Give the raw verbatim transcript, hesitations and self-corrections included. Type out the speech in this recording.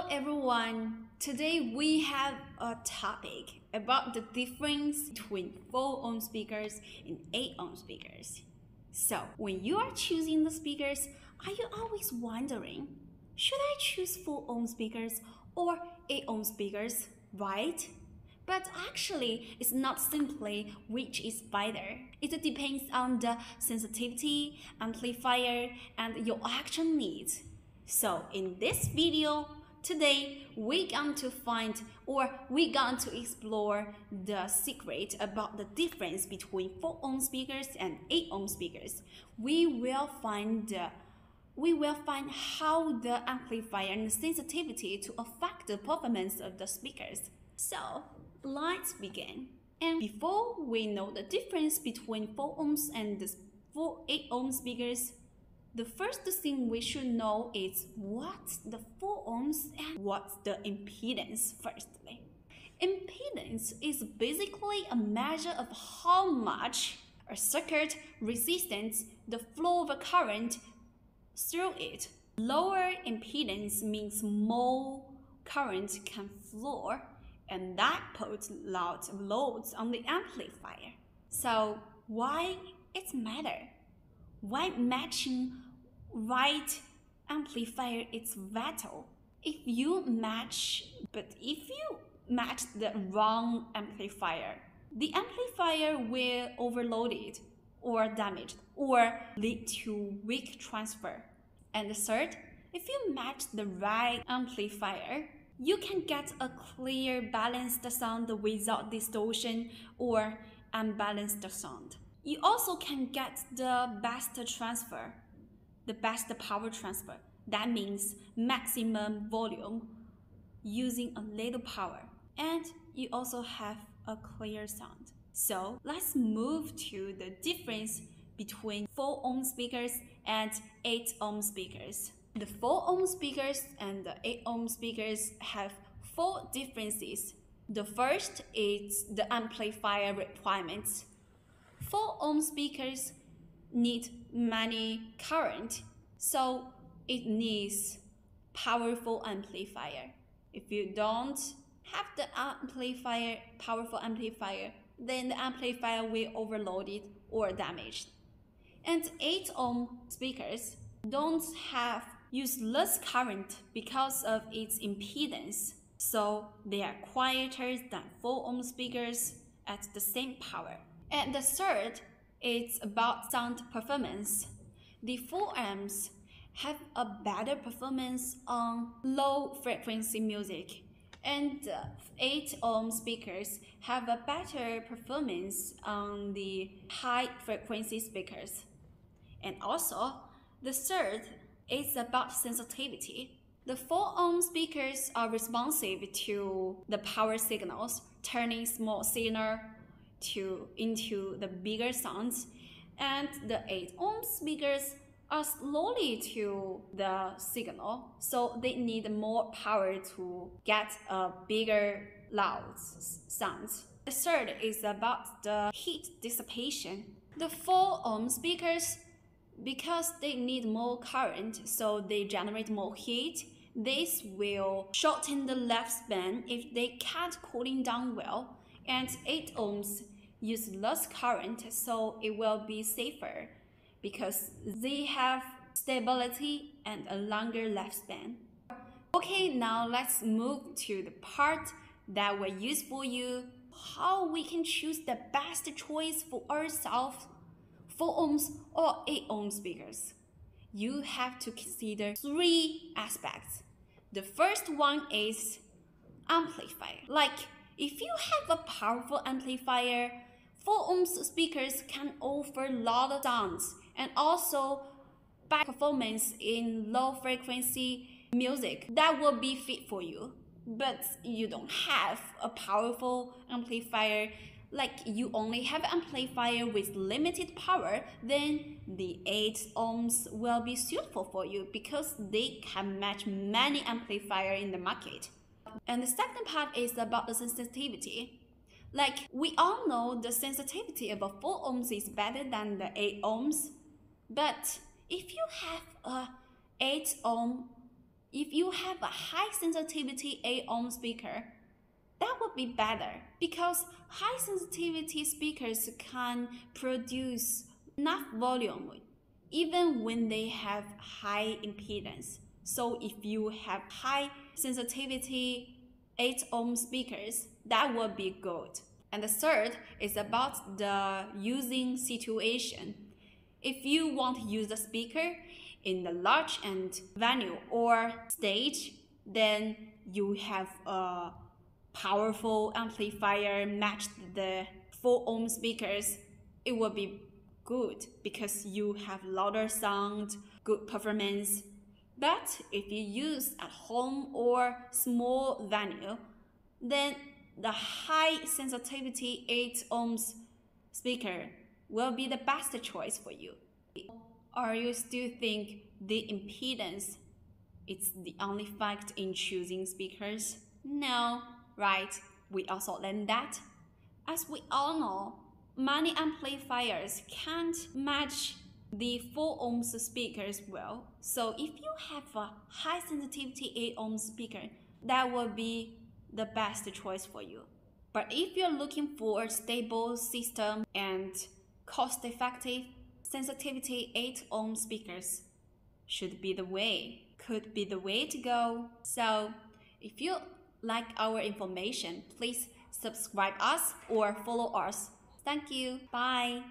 Hello everyone! Today we have a topic about the difference between four ohm speakers and eight ohm speakers. So, when you are choosing the speakers, are you always wondering, should I choose four ohm speakers or eight ohm speakers, right? But actually, it's not simply which is better. It depends on the sensitivity, amplifier, and your actual needs. So in this video, today, we're going to find or we're going to explore the secret about the difference between four ohm speakers and eight ohm speakers. We will find uh, we will find how the amplifier and sensitivity to affect the performance of the speakers. So let's begin. And before we know the difference between four ohms and the eight ohm speakers, the first thing we should know is what's the four ohms and what's the impedance firstly. Impedance is basically a measure of how much a circuit resists the flow of current through it. Lower impedance means more current can flow, and that puts loud loads on the amplifier. So why it matters? Why matching right amplifier is vital? If you match, but if you match the wrong amplifier, the amplifier will overload it or damage or lead to weak transfer. And third, if you match the right amplifier, you can get a clear balanced sound without distortion or unbalanced sound. You also can get the best transfer, the best power transfer. That means maximum volume using a little power. And you also have a clear sound. So let's move to the difference between four ohm speakers and eight ohm speakers. The four ohm speakers and the eight ohm speakers have four differences. The first is the amplifier requirements. four ohm speakers need many current, so it needs powerful amplifier. If you don't have the amplifier, powerful amplifier, then the amplifier will overload it or damage. And eight ohm speakers don't have use less current because of its impedance, so they are quieter than four ohm speakers at the same power. And the third is about sound performance. The four ohms have a better performance on low frequency music, and the eight ohm speakers have a better performance on the high frequency speakers. And also, the third is about sensitivity. The four ohm speakers are responsive to the power signals, turning small signal To, into the bigger sounds, and the eight ohm speakers are slowly to the signal, so they need more power to get a bigger loud sound. The third is about the heat dissipation. The four ohm speakers, because they need more current, so they generate more heat. This will shorten the lifespan if they can't cooling down well. And eight ohms use less current, so it will be safer because they have stability and a longer lifespan. Okay, now let's move to the part that will use for you how we can choose the best choice for ourselves, four ohms or eight ohm speakers. You have to consider three aspects. The first one is amplifier. Like, if you have a powerful amplifier, four ohm speakers can offer loud sounds and also bad performance in low frequency music that will be fit for you. But you don't have a powerful amplifier, like you only have an amplifier with limited power, then the eight ohms will be suitable for you because they can match many amplifiers in the market. And the second part is about the sensitivity. Like, we all know the sensitivity of four ohms is better than the eight ohms, but if you have a eight ohm If you have a high sensitivity A-ohm speaker, that would be better, because high sensitivity speakers can produce enough volume even when they have high impedance. So if you have high sensitivity eight ohm speakers, that would be good. And the third is about the using situation. If you want to use the speaker in the large and venue or stage, then you have a powerful amplifier matched the four ohm speakers. It will be good because you have louder sound, good performance. But if you use at home or small venue, then the high sensitivity eight ohms speaker will be the best choice for you. Or you still think the impedance is the only fact in choosing speakers? No, right? We also learned that. As we all know, many amplifiers can't match the four ohms speakers well. So if you have a high sensitivity eight ohm speaker, that will be the best choice for you. But if you're looking for a stable system and cost-effective, sensitivity eight ohm speakers should be the way, could be the way to go. So if you like our information, please subscribe us or follow us. Thank you. Bye.